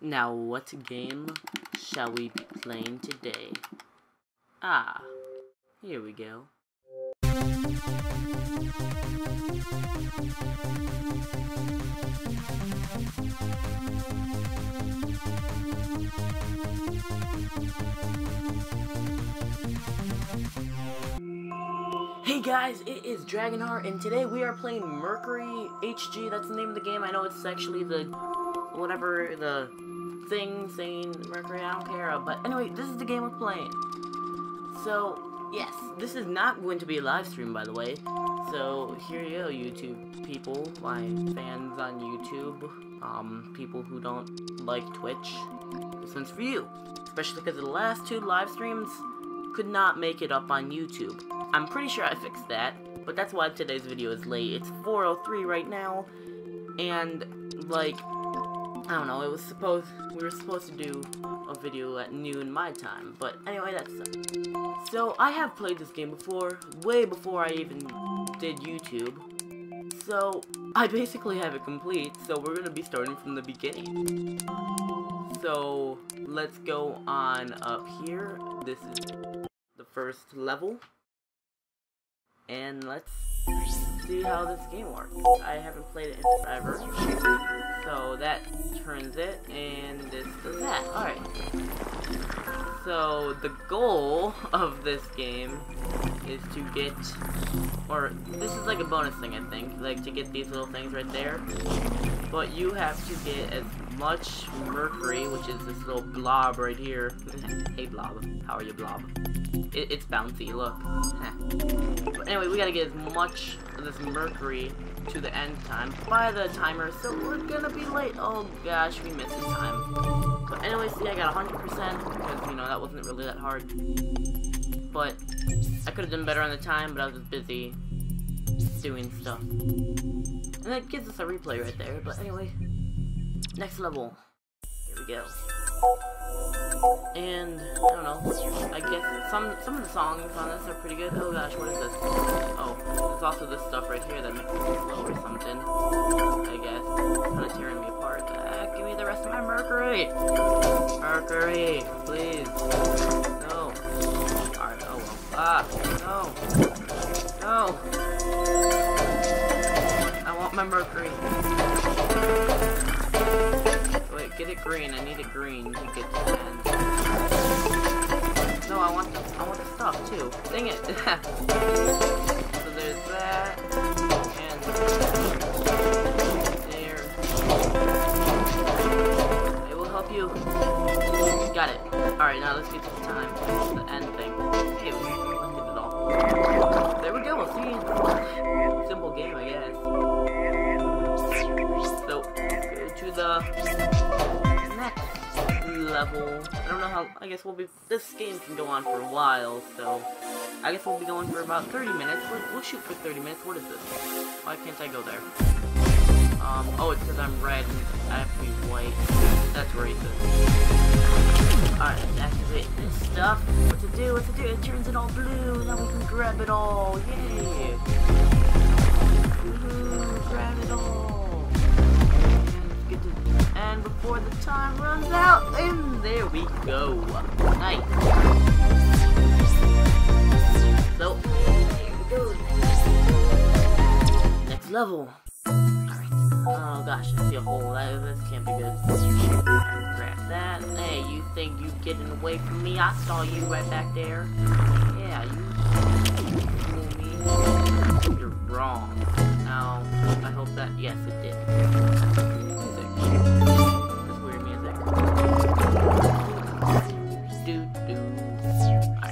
Now, what game shall we be playing today? Ah, here we go. Hey guys, it is Dragonheart, and today we are playing Mercury HG. That's the name of the game. I know it's actually the whatever the thing saying Mercury, I don't care. But anyway, this is the game we're playing. So yes, this is not going to be a live stream, by the way. So here you go, YouTube people, my fans on YouTube, people who don't like Twitch. This one's for you, especially because the last two live streams could not make it up on YouTube. I'm pretty sure I fixed that, but that's why today's video is late. It's 4:03 right now, and like, I don't know, we were supposed to do a video at noon my time, but anyway, that sucks. So I have played this game before, way before I even did YouTube, so I basically have it complete, so we're gonna be starting from the beginning. So let's go on up here. This is the first level, and let's see how this game works. I haven't played it in forever. So that turns it, and this does that. Alright. So the goal of this game is to get, or this is like a bonus thing I think, like to get these little things right there. But you have to get as much mercury, which is this little blob right here. Hey blob, how are you blob? It's bouncy, look. But anyway, we gotta get as much of this mercury to the end time by the timer, so we're gonna be late. Oh gosh, we missed the time. But anyway, see, I got 100% because, you know, that wasn't really that hard. But I could have done better on the time, but I was just busy doing stuff. And that gives us a replay right there, but anyway. Next level. Here we go. And, I don't know, I guess some of the songs on this are pretty good. Oh gosh, what is this? Oh, there's also this stuff right here that makes me slow or something, I guess. It's kind of tearing me apart. Give me the rest of my mercury! Mercury, please. No. Alright, oh well. Ah, no. No. I want my mercury. Wait, get it green. I need it green to get to the end. No, I want the stuff too. Dang it! So there's that, and there. I will help you. Got it. All right, now let's get to the time. The end thing. Hey, we did it all. There we go. See, simple game, I guess. So to the level. I don't know how, I guess we'll be, this game can go on for a while, so I guess we'll be going for about 30 minutes. We'll shoot for 30 minutes. What is this? Why can't I go there? Oh, it's because I'm red and I have to be white. That's racist. Alright, let's activate this stuff. What to do? It turns it all blue, now we can grab it all. Yay! Woohoo, grab it all. And before the time runs out, and there we go. Nice. So, there we go. Next level. Alright. Oh gosh, I see a hole. This can't be good. Grab that. Hey, you think you're getting away from me? I saw you right back there. Yeah, you fool me. You're wrong. Now, I hope that, yes, it did. This weird music. Alright. I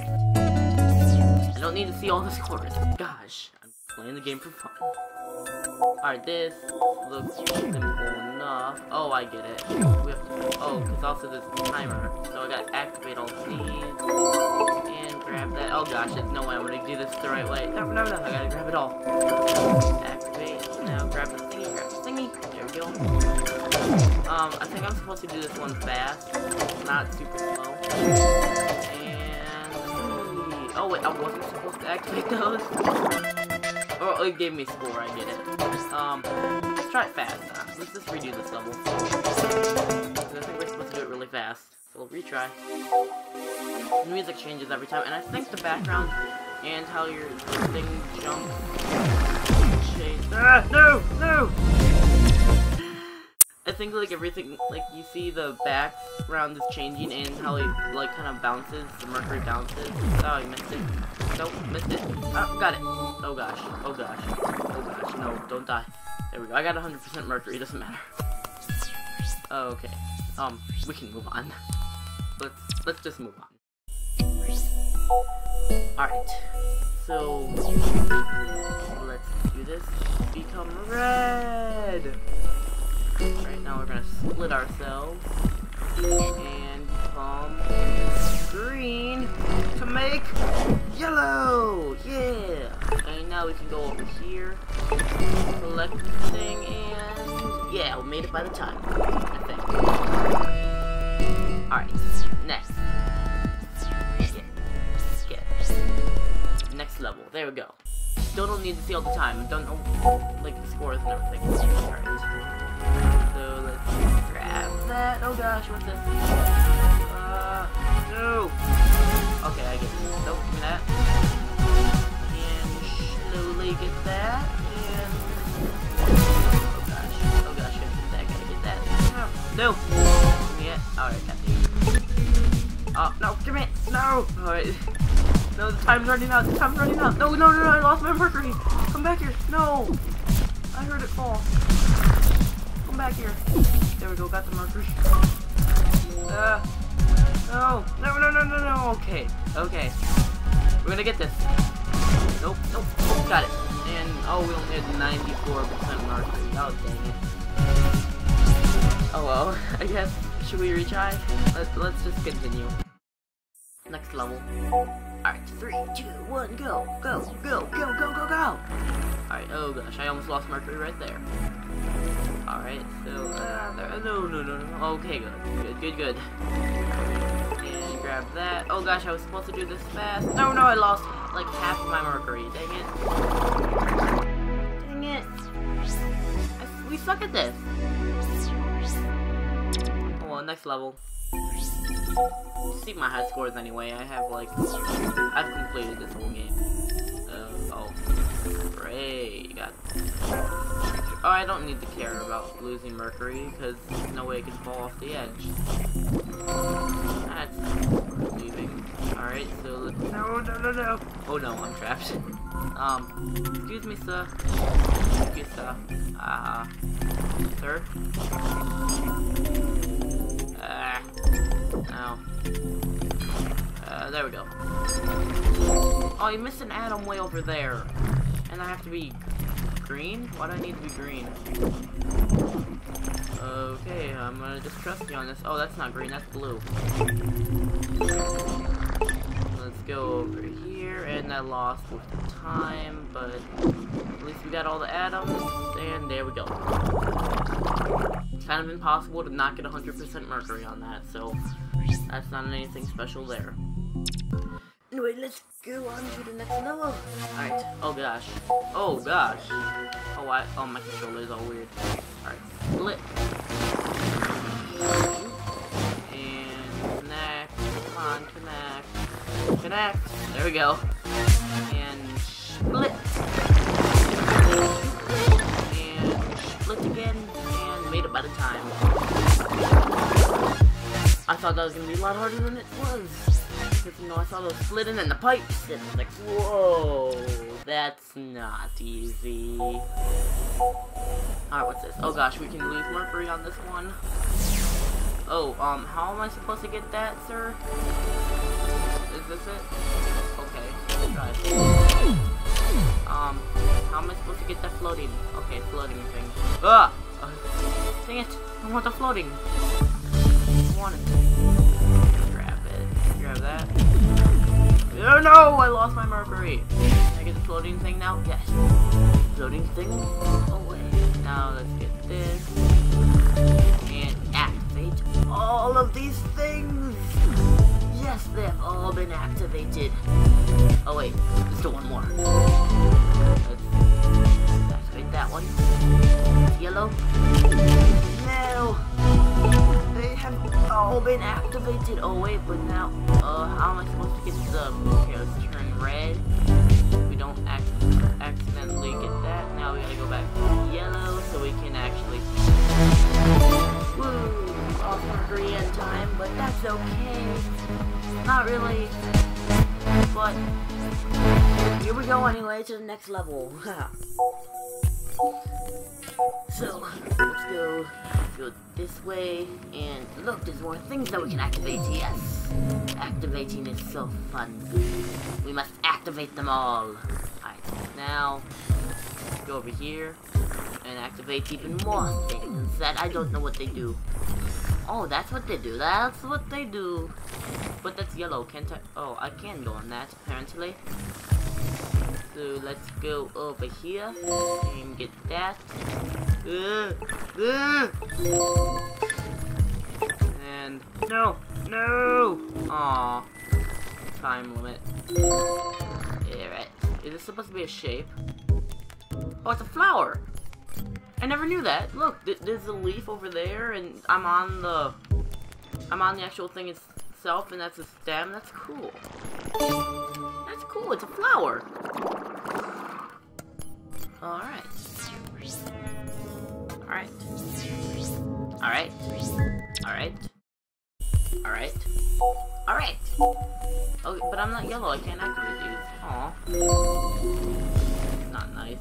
don't need to see all this chorus. Gosh, I'm playing the game for fun. Alright, this looks simple enough. Oh, I get it. We have to, oh, because also there's a timer. So I gotta activate all these. And grab that. Oh gosh, there's no way I'm gonna do this the right way. No, I gotta grab it all. Activate. Now grab the thingy, There we go. I think I'm supposed to do this one fast, not super slow. And oh wait, I wasn't supposed to activate those. Oh, it gave me score. I get it. Let's try it fast. Let's just redo this level. I think we're supposed retry. The music changes every time, and I think the background and how your thing jumps change. Ah, no, no! I think like everything, like you see the background is changing and how it like kind of bounces, the Mercury bounces. Oh, I missed it. Nope, missed it. Oh, got it. Oh gosh, oh gosh, oh gosh, no, don't die. There we go, I got 100% Mercury, doesn't matter. Okay, we can move on. Let's just move on. Alright, so let's do this. Become red! Right now we're gonna split ourselves and become green to make yellow! Yeah! And now we can go over here, collect the thing, and yeah, we made it by the time, I think. Alright, next. Next level. There we go. Still don't need to see all the time. Don't know, like, the scores and everything. Alright. So, let's grab that. Oh gosh, what's this? No! Okay, I get it. So, give me that. And slowly get that. And... oh gosh, I gotta get that. Gotta get that. No! Give me it. Alright, got it. Oh, no, give me it! No! Alright. No, the time's running out. The time's running out. No, no, no, no! I lost my Mercury. Come back here. No, I heard it fall. Come back here. There we go. Got the Mercury. No, no, no, no, no, no. Okay, okay. We're gonna get this. Nope, nope. Got it. And oh, we only had 94% Mercury. Oh dang it. Oh well. I guess should we retry? Let's just continue. Next level. Alright, 3, 2, 1, go! Go, go, go, go, go, go! Alright, oh gosh, I almost lost Mercury right there. Alright, so, no, no, no, no. Okay, good, good, good, good. And grab that. Oh gosh, I was supposed to do this fast. No, no, I lost, like, half of my Mercury. Dang it. Dang it. We suck at this. Oh, well, next level. See my high scores anyway. I have like I've completed this whole game. Oh, great! Got. Oh, I don't need to care about losing Mercury because there's no way it can fall off the edge. That's leaving. All right, so let's. No, no, no, no! Oh no, I'm trapped. Excuse me, sir. Excuse sir. Sir. Ow. There we go. Oh, you missed an atom way over there. And I have to be green? Why do I need to be green? Okay, I'm gonna distrust you on this. Oh, that's not green, that's blue. Let's go over here, and I lost with the time, but at least we got all the atoms, and there we go. It's kind of impossible to not get 100% Mercury on that, so that's not anything special there. Anyway, let's go on to the next level. Alright, oh gosh. Oh gosh. Oh, oh my controller is all weird. Alright, split. And connect, come on, connect. Connect, there we go. And split. And split again, and made it by the time. I thought that was gonna be a lot harder than it was. Because, you know, I saw those split and then the pipes, and I was like, whoa, that's not easy. Alright, what's this? Oh gosh, we can lose Mercury on this one. Oh, how am I supposed to get that, sir? Is this it? Okay, let's try it. How am I supposed to get that floating? Okay, floating thing. Ah! Dang it, I want the floating. Wanted to grab it. Grab that. Oh no! I lost my Mercury! Can I get the floating thing now? Yes. Floating thing? Oh wait. Now let's get this. And activate all of these things! Yes, they have all been activated. Oh wait, there's still one more. Let's activate that one. Yellow. No! Oh, all been activated. Oh wait, but now, how am I supposed to get the Mario's turn red? We don't accidentally get that. Now we gotta go back to yellow so we can actually. Woo! All for three at a time, but that's okay. Not really. But here we go anyway to the next level. So let's go this way, and look, there's more things that we can activate. Yes, activating is so fun. We must activate them all. Alright, now let's go over here and activate even more things that I don't know what they do. Oh, that's what they do. That's what they do. But that's yellow. Can't I? Oh, I can go on that apparently. So let's go over here and get that. And no. Aw, time limit. Alright, is this supposed to be a shape? Oh, it's a flower. I never knew that. Look, there's a leaf over there, and I'm on the actual thing itself, and that's a stem. That's cool. That's cool. It's a flower. Alright. Alright. Alright. Alright. Alright. Alright. Oh, but I'm not yellow. I can't activate these. Aww. Not nice.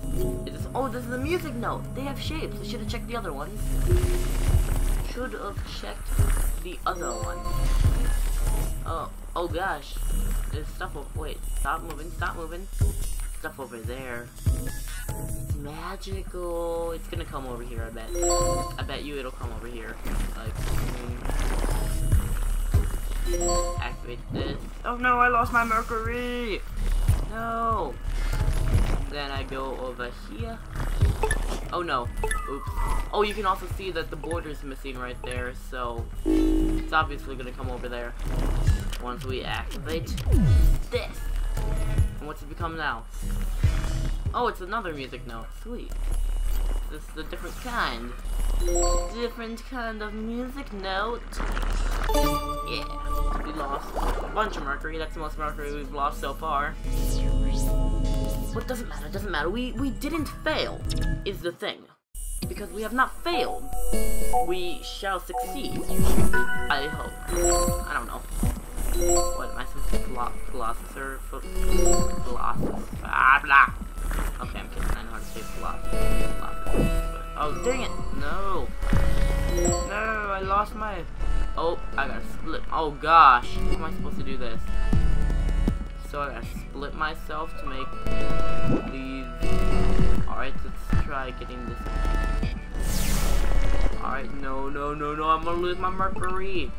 Oh, this is a music note. They have shapes. I should have checked the other ones. Should have checked the other one. Oh. Oh gosh. There's stuff over. Wait. Stop moving. Stop moving. Stuff over there. It's magical. It's gonna come over here, I bet. I bet you it'll come over here. Like, activate this. Oh no, I lost my Mercury! No! Then I go over here. Oh no. Oops. Oh, you can also see that the border's missing right there, so it's obviously gonna come over there. Once we activate this. And what's it become now? Oh, it's another music note. Sweet. This is a different kind. Different kind of music note. Yeah. We lost a bunch of Mercury. That's the most Mercury we've lost so far. But doesn't matter. Doesn't matter. We didn't fail, is the thing. Because we have not failed. We shall succeed. I hope. I don't know. What am I supposed to blah. Okay, I'm kidding. I know how to say philosopher. Oh, dang it! No! No, I lost my... Oh, I gotta split... Oh, gosh! How am I supposed to do this? So I gotta split myself to make these... Alright, let's try getting this... Alright, no, I'm gonna lose my Mercury!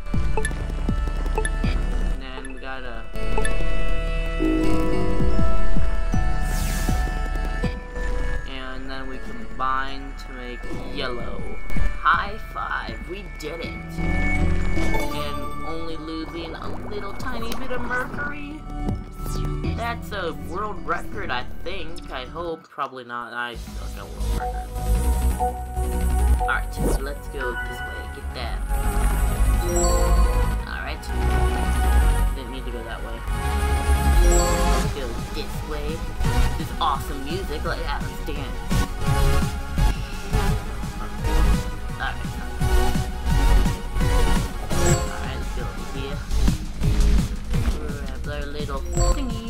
Gotta... And then we combine to make yellow. High five, we did it. And only losing a little tiny bit of Mercury. That's a world record, I think. I hope, probably not. I still got a world record. Alright, so let's go this way, get that. Alright. Didn't need to go that way. Let's go this way. This awesome music. Like, yeah, let's dance. Alright. Alright, let's go over here. Grab our little thingy.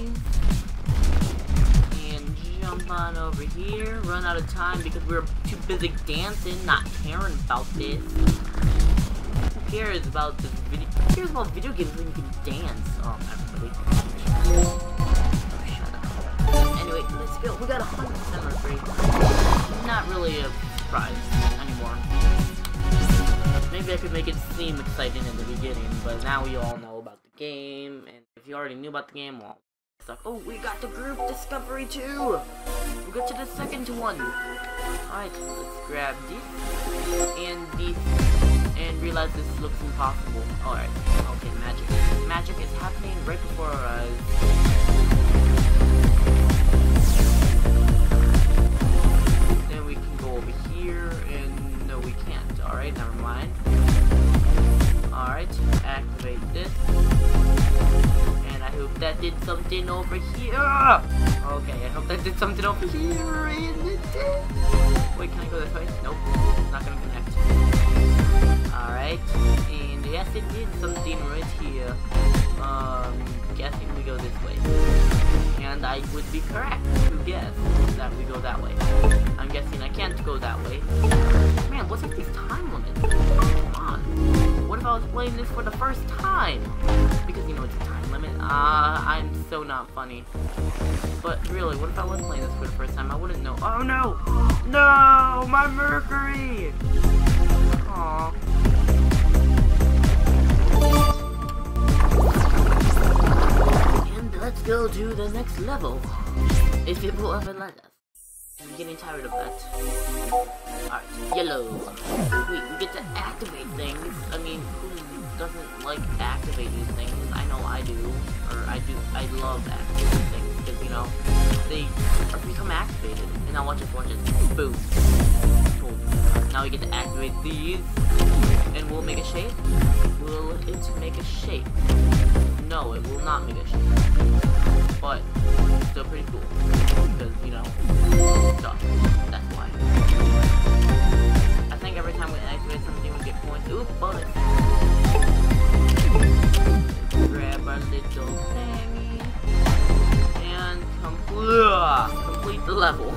And jump on over here. Run out of time because we were too busy dancing, not caring about this. Who cares about this video? Here's about video games when you can dance. Oh, everybody. Oh, shut up. Anyway, let's go. We got 100% Mercury. Not really a surprise anymore. Maybe I could make it seem exciting in the beginning, but now we all know about the game, and if you already knew about the game, well, suck. Oh, we got the group discovery too. We got to the second one. Alright, let's grab this and this. And realize this looks impossible. Alright, okay, magic. Magic is happening right before our eyes. Then we can go over here, and no, we can't. Alright, never mind. Alright. that did something over here. Okay, I hope that did something over here. Wait, can I go this way? Nope, it's not gonna connect. Alright, and yes, it did something right here. Guessing we go this way. And I would be correct to guess that we go that way. I'm guessing I can't go that way. Man, what's with these time limits? Come on. What if I was playing this for the first time? Because, you know, it's a time limit. I'm so not funny. But really, what if I was playing this for the first time? I wouldn't know. Oh, no! No! My Mercury! Aww. And let's go to the next level. If it will ever let us. I'm getting tired of that. Alright, yellow. Wait, we get to activate things. I mean, who doesn't like to activate these things? I know I do. Or I love activating things because, you know, they become activated. And now watch it. Boom. Cool. Now we get to activate these. And we'll make a shape. Will it make a shape? No, it will not make a shape. But, it's still pretty cool. Because, you know, stuff. That's why. I think every time we activate something we get points. Ooh, bullets! Grab our little thingy. And complete the level.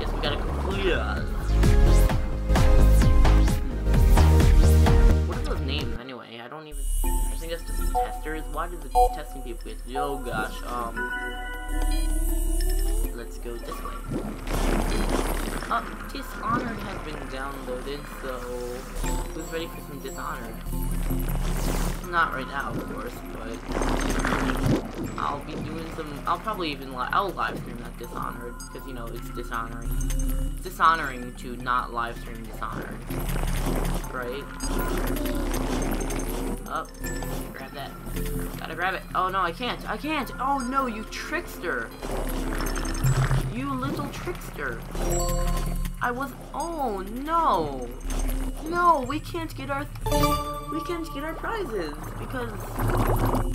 Guess we gotta complete us. What are those names anyway? I don't even... I think that's just testers. Why does the testing people get... Oh gosh, let's go this way. Dishonored has been downloaded, so who's ready for some Dishonored? Not right now, of course, but I'll be doing some. I'll probably even I'll live stream that Dishonored because, you know, it's dishonoring. It's dishonoring to not live stream Dishonored, right? Up, grab that. Gotta grab it. Oh no, I can't. Oh no, you trickster! You little trickster. Oh no. No, we can't get our prizes because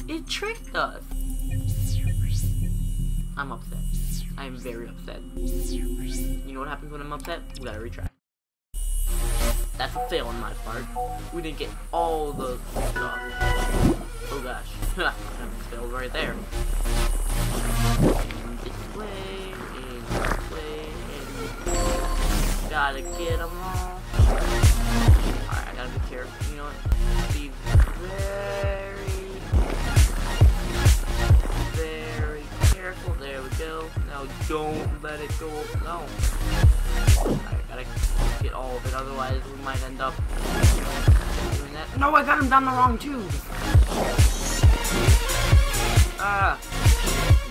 it tricked us. I'm upset. I'm very upset. You know what happens when I'm upset? We gotta retry. That's a fail on my part. We didn't get all the stuff. Oh gosh. That failed right there. And this way. Gotta get them all. Alright, I gotta be careful. You know what? Be very careful. There we go. Now don't let it go. No. Alright, gotta get all of it. Otherwise, we might end up doing that. No, I got him down the wrong tube. Ah.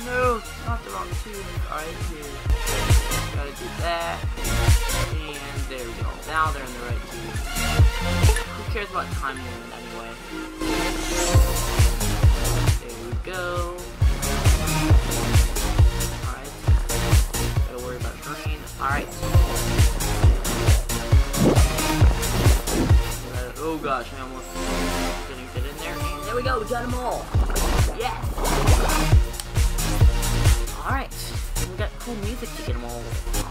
No, not the wrong tube. Alright, here. Gotta do that, and there we go. Now they're in the right tube. Who cares about time limit anyway? There we go. Alright. Gotta worry about green. Alright. Oh gosh, I almost didn't fit in there. And there we go, we got them all. Yes! Alright. We got cool music to get them all over.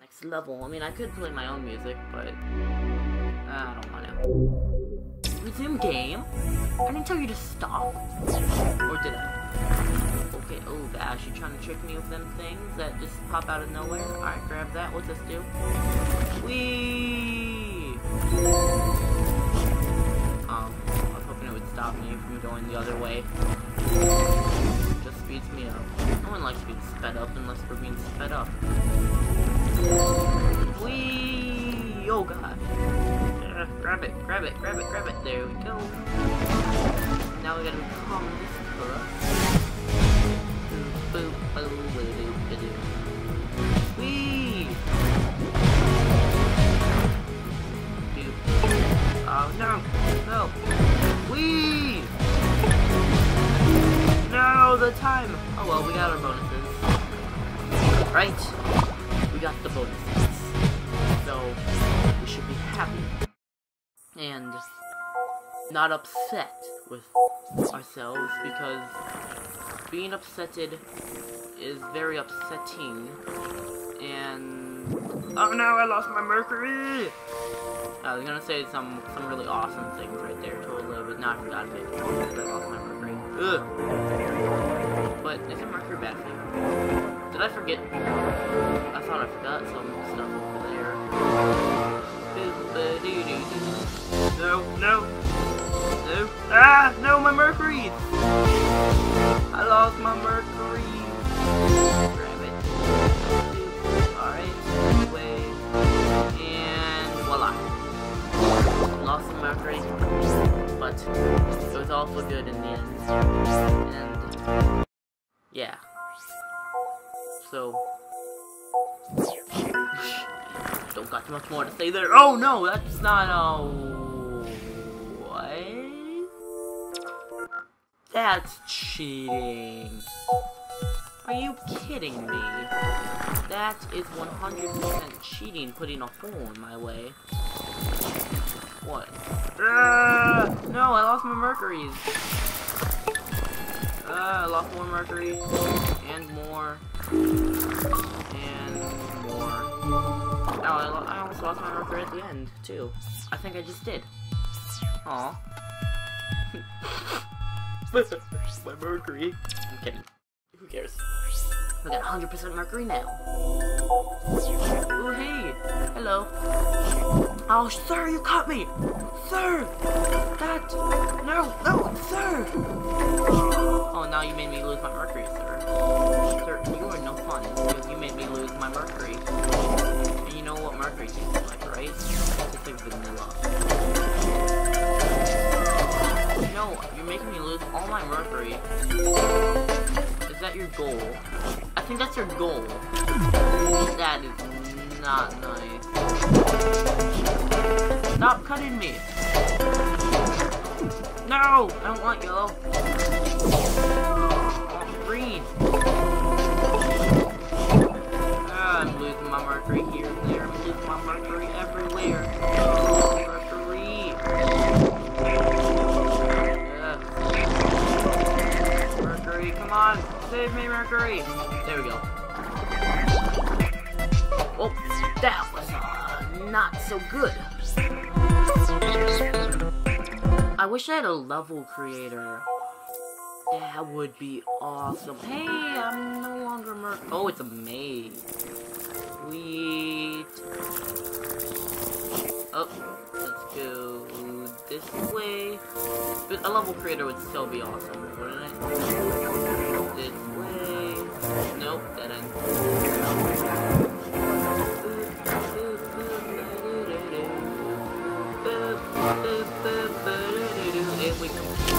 Next level. I mean, I could play my own music, but I don't want to. Resume game? I didn't tell you to stop. Or did I? Okay, oh gosh, you're trying to trick me with them things that just pop out of nowhere? Alright, grab that. What's this do? Whee! I was hoping it would stop me from going the other way. Speeds me up. No one likes being sped up unless we're being sped up. Whee! Oh god. Grab it. There we go. Now we gotta calm this up. Boop, boop, boop, boop, boop. Whee! Boop. Oh no! No! Whee! No, the time! Oh well, we got our bonuses. Right? We got the bonuses. So, we should be happy. And not upset with ourselves, because being upsetted is very upsetting. And oh no, I lost my Mercury! I was gonna say some really awesome things right there, totally, but now I forgot it. I lost my Mercury. Ugh. But isn't Mercury bad for you? Did I forget? I thought I forgot some stuff over there. No, no, no! Ah, no, my Mercury! I lost my Mercury. Grab it. All right, away, and voila! Lost the Mercury, but it was all for good in the end. And yeah, so. Don't got too much more to say there. Oh no, that's not. Oh, what? That's cheating. Are you kidding me? That is 100% cheating. Putting a hole in my way. What? No, I lost my Mercuries. I lost more Mercury and more. Oh, I almost lost my Mercury at the end, too. I think I just did. Aww. My Mercury. I'm kidding. Who cares? We got 100% Mercury now. Ooh, hey! Hello. Oh, sir, you caught me! Sir! That! No! No! Sir! Oh, now you made me lose my Mercury, sir. Sir, you are no fun, because you made me lose my Mercury. You know what Mercury tastes like, right? It's like vanilla. No, you're making me lose all my Mercury. Is that your goal? I think that's your goal. That is not nice. Stop cutting me! No! I don't want yellow. I want green. I'm losing my Mercury here and there. I'm losing my Mercury everywhere. Mercury! Mercury, come on! Save me, Mercury! There we go. Oh, that was not so good. I wish I had a level creator. That would be awesome. Hey, I'm no longer Mercury. Oh, it's a maze. Sweet. Oh, let's go this way. But a level creator would still be awesome, wouldn't it? This way. Nope, that ends. And we completed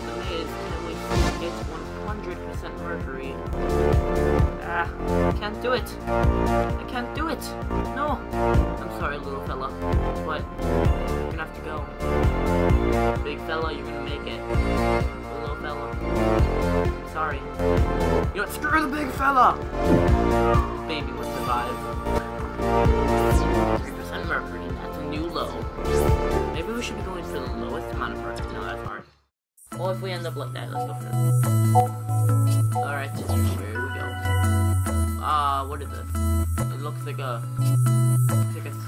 the maze. Mercury. Ah, I can't do it. I can't do it. No. I'm sorry, little fella, but you're gonna have to go. Big fella, you're gonna make it. Little fella, I'm sorry. You know what? Screw the big fella. Baby would survive. 3% Mercury. That's a new low. Maybe we should be going for the lowest amount of Mercury. No, that's hard. Well, if we end up like that, let's go for it. Alright, here we go. What is this? It looks like a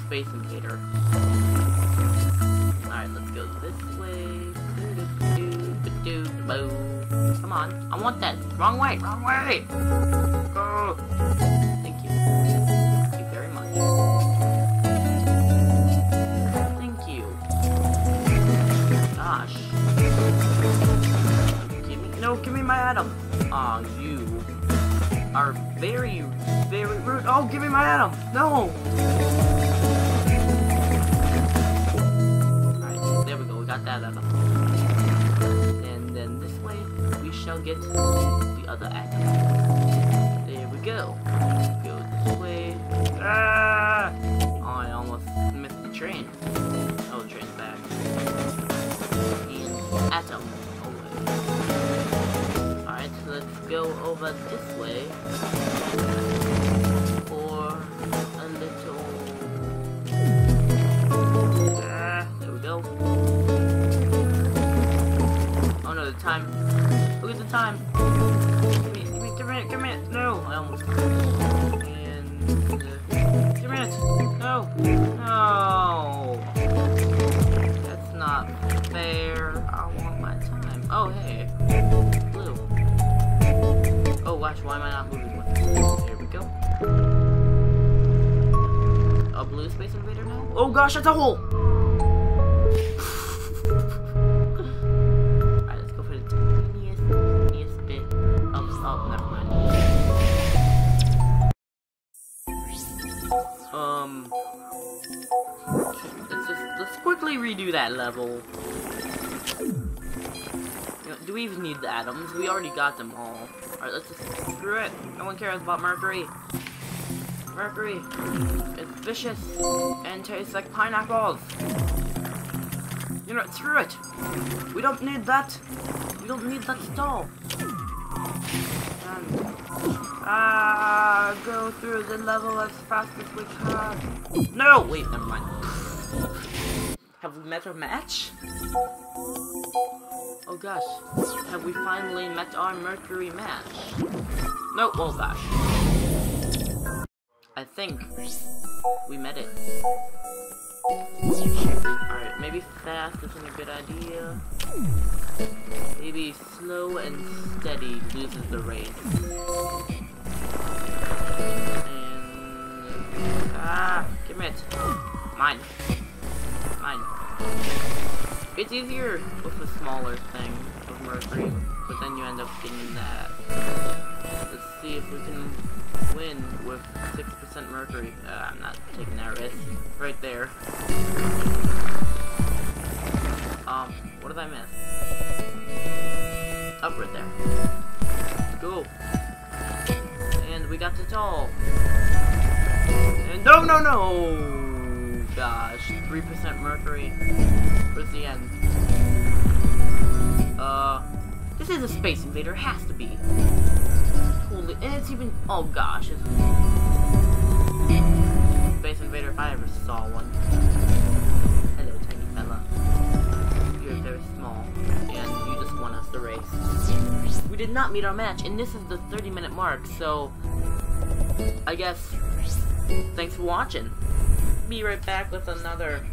space invader. Alright, let's go this way. Come on, I want that. Wrong way, wrong way! Go! Thank you. Thank you very much. Thank you. Gosh. No, give me my atom. Aw, you are very, very rude. Oh, give me my atom. No. Alright, there we go. We got that atom. And then this way, we shall get the other atom. There we go. Go this way. Ah! Oh, I almost missed the train. Oh, the train's back. And atom. go over this way for a little... there we go. Oh no, the time. Look at the time. Give me 3 minutes. 3 minutes. No, I almost... And... 3 minutes. No. No. That's not fair. I want my time. Oh, hey. Blue. Oh, gosh, why am I not moving one? There we go. A blue space invader now? Oh, gosh, that's a hole! Alright, let's go for the tiniest bit of salt. Never mind. Let's quickly redo that level. Do we even need the atoms? We already got them all. Alright, let's just screw it. No one cares about Mercury. Mercury. It's vicious. And tastes like pineapples. You know, screw it. We don't need that. We don't need that stall. And, go through the level as fast as we can. No! Wait, never mind. Have we met our match? Oh gosh, have we finally met our Mercury match? No, oh gosh. I think we met it. Alright, maybe fast isn't a good idea. Maybe slow and steady loses the race. And... give me it. Mine. Mine. It's easier with a smaller thing of Mercury, but then you end up getting that. Let's see if we can win with 6% Mercury. I'm not taking that risk. Right there. What did I miss? Up right there. Go. And we got the doll. And no! Gosh, 3% Mercury. Where's the end? This is a space invader, has to be. Holy, and it's even, oh gosh. It's space invader if I ever saw one. Hello, tiny fella. You're very small, and you just won us the race. We did not meet our match, and this is the 30-minute mark, so... I guess, thanks for watching. Be right back with another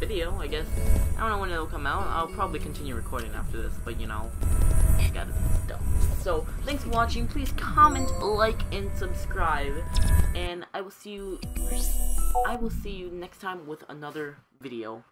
video, I guess. I don't know when it'll come out. I'll probably continue recording after this, but you know, gotta stuff. So, thanks for watching. Please comment, like, and subscribe. And I will see you next time with another video.